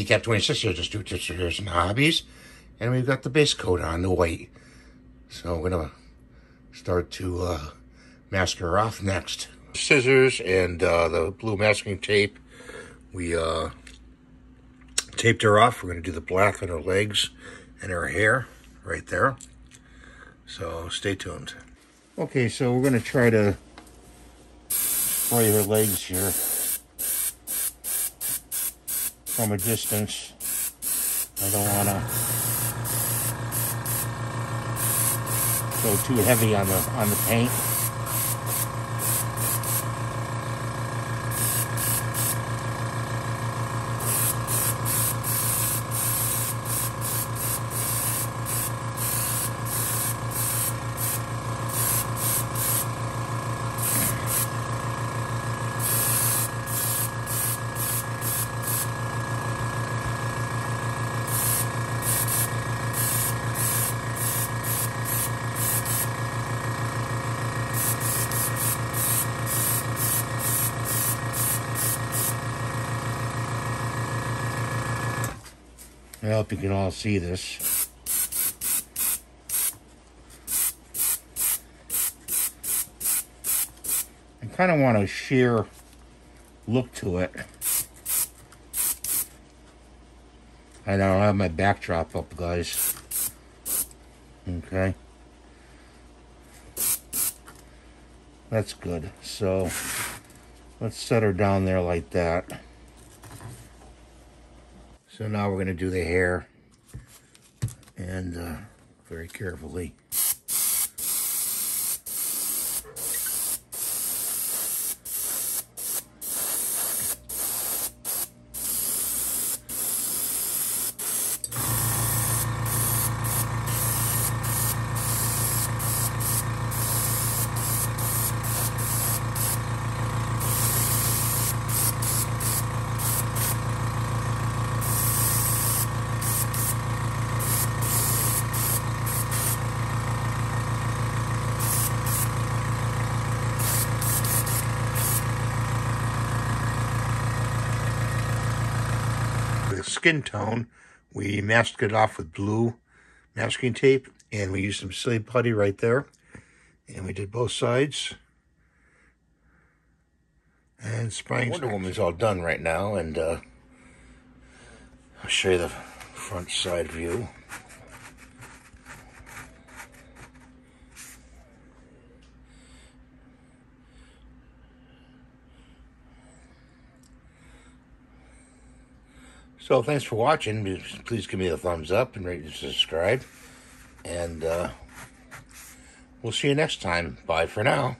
You got 26 here, just do here some hobbies. And we've got the base coat on, the white. So we're gonna start to mask her off next. Scissors and the blue masking tape. We taped her off. We're gonna do the black on her legs and her hair right there. So stay tuned. Okay, so we're gonna try to spray her legs here from a distance. I don't wanna go too heavy on the paint. I hope you can all see this. I kind of want a sheer look to it. I don't have my backdrop up, guys. Okay. That's good. So let's set her down there like that. So now we're going to do the hair, and very carefully. Skin tone, we masked it off with blue masking tape, and we used some silly putty right there, and we did both sides. And spraying. Wonder Woman's all done right now, and I'll show you the front side view. So thanks for watching. Please give me a thumbs up and rate and subscribe. And we'll see you next time. Bye for now.